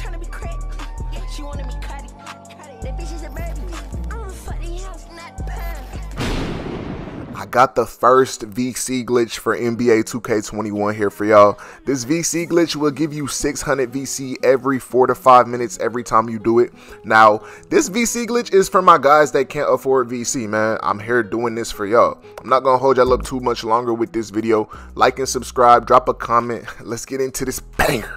trying to be cracked. Yeah, she wanted me cutty. That bitch is a baby. I'm a fucking house, not pun. I got the first VC glitch for NBA 2K21 here for y'all. This VC glitch will give you 600 VC every 4 to 5 minutes every time you do it. Now, this VC glitch is for my guys that can't afford VC, man. I'm here doing this for y'all. I'm not gonna hold y'all up too much longer with this video. Like and subscribe, drop a comment. Let's get into this banger.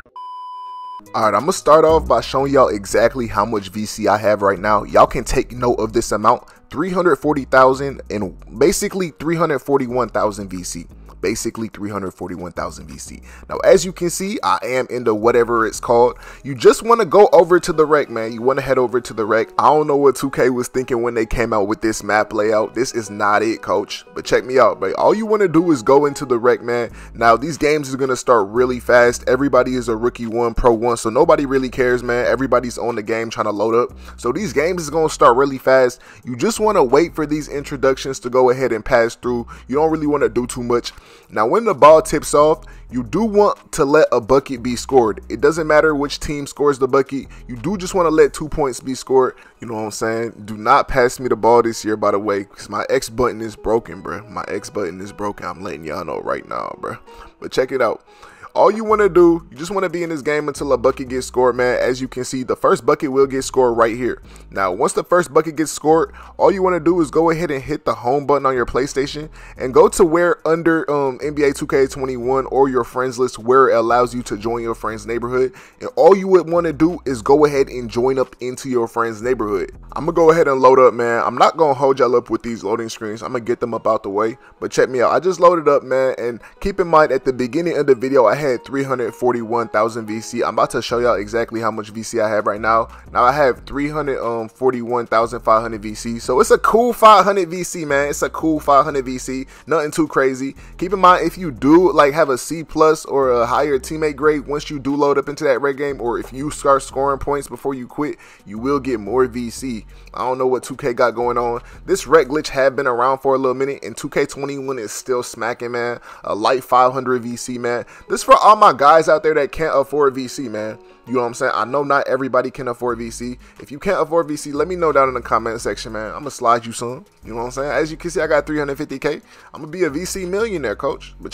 Alright, I'm going to start off by showing y'all exactly how much VC I have right now. Y'all can take note of this amount, 340,000 and basically 341,000 VC. Basically 341,000 VC. Now, as you can see, I am into whatever it's called. You just want to go over to the rec, man. You want to head over to the rec. I don't know what 2K was thinking when they came out with this map layout. This is not it, coach. But check me out, bro. All you want to do is go into the rec, man. Now, these games is going to start really fast. Everybody is a rookie one, pro one, so nobody really cares, man. Everybody's on the game trying to load up. So these games is going to start really fast. You just want to wait for these introductions to go ahead and pass through. You don't really want to do too much. Now, when the ball tips off, you do want to let a bucket be scored. It doesn't matter which team scores the bucket. You do just want to let 2 points be scored. You know what I'm saying? Do not pass me the ball this year, by the way, because my X button is broken, bro. My X button is broken. I'm letting y'all know right now, bro. But check it out. All you want to do, you just want to be in this game until a bucket gets scored, man. As you can see, the first bucket will get scored right here. Now, once the first bucket gets scored, all you want to do is go ahead and hit the home button on your PlayStation and go to where under NBA 2K21 or your friends list where it allows you to join your friend's neighborhood. And all you would want to do is go ahead and join up into your friend's neighborhood. I'm going to go ahead and load up, man. I'm not going to hold y'all up with these loading screens. I'm going to get them up out the way. But check me out. I just loaded up, man. And keep in mind, at the beginning of the video, I had 341,000 VC. I'm about to show y'all exactly how much VC I have right now. Now I have 341,500 VC. So it's a cool 500 VC, man. It's a cool 500 VC. Nothing too crazy. Keep in mind, if you do like have a C+ or a higher teammate grade, once you do load up into that red game, or if you start scoring points before you quit, you will get more VC. I don't know what 2K got going on. This rec glitch had been around for a little minute, and 2K21 is still smacking, man. A light 500 VC, man. This for all my guys out there that can't afford VC, man. You know what I'm saying? I know not everybody can afford VC. If you can't afford VC, let me know down in the comment section, man. I'm gonna slide you some. You know what I'm saying? As you can see, I got 350K. I'm gonna be a VC millionaire, coach. But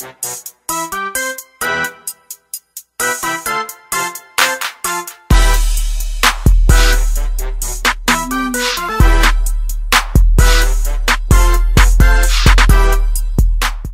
check.